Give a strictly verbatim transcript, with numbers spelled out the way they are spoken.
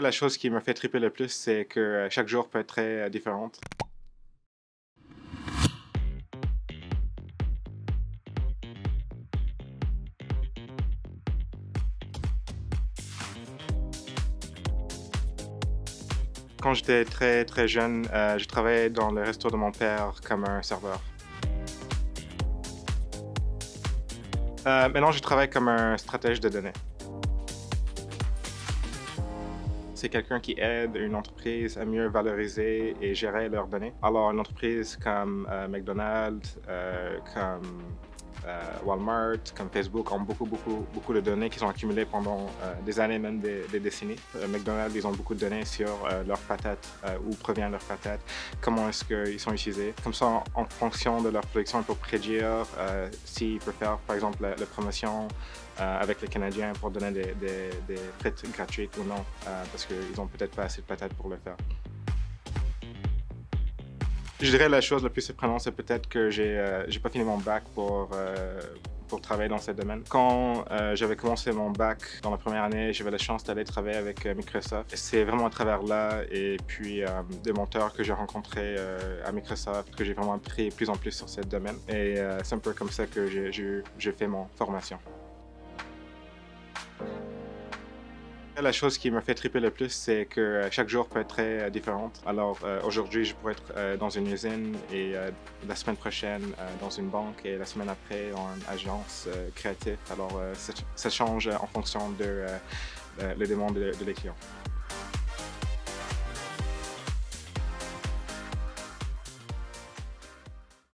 La chose qui me fait triper le plus, c'est que chaque jour peut être très différente. Quand j'étais très très jeune, euh, je travaillais dans le resto de mon père comme un serveur. Euh, maintenant, je travaille comme un stratège de données. C'est quelqu'un qui aide une entreprise à mieux valoriser et gérer leurs données. Alors, une entreprise comme euh, McDonald's, euh, comme euh, Walmart, comme Facebook ont beaucoup, beaucoup, beaucoup de données qui sont accumulées pendant euh, des années, même des, des décennies. Euh, McDonald's, ils ont beaucoup de données sur euh, leurs patates, euh, où provient leurs patates, comment est-ce qu'ils sont utilisés. Comme ça, en fonction de leur production, ils peuvent prédire euh, s'ils peuvent faire, par exemple, la, la promotion Euh, avec les Canadiens pour donner des, des, des frites gratuites ou non, euh, parce qu'ils n'ont peut-être pas assez de patates pour le faire. Je dirais la chose la plus surprenante, c'est peut-être que j'ai euh, pas fini mon bac pour, euh, pour travailler dans ce domaine. Quand euh, j'avais commencé mon bac dans la première année, j'avais la chance d'aller travailler avec euh, Microsoft. C'est vraiment à travers là et puis euh, des mentors que j'ai rencontrés euh, à Microsoft que j'ai vraiment appris plus en plus sur ce domaine. Et euh, c'est un peu comme ça que j'ai fait mon formation. La chose qui me fait triper le plus, c'est que chaque jour peut être très différente. Alors euh, aujourd'hui, je pourrais être euh, dans une usine et euh, la semaine prochaine euh, dans une banque et la semaine après dans une agence euh, créative. Alors euh, ça, ça change en fonction de euh, les demandes de, de les clients.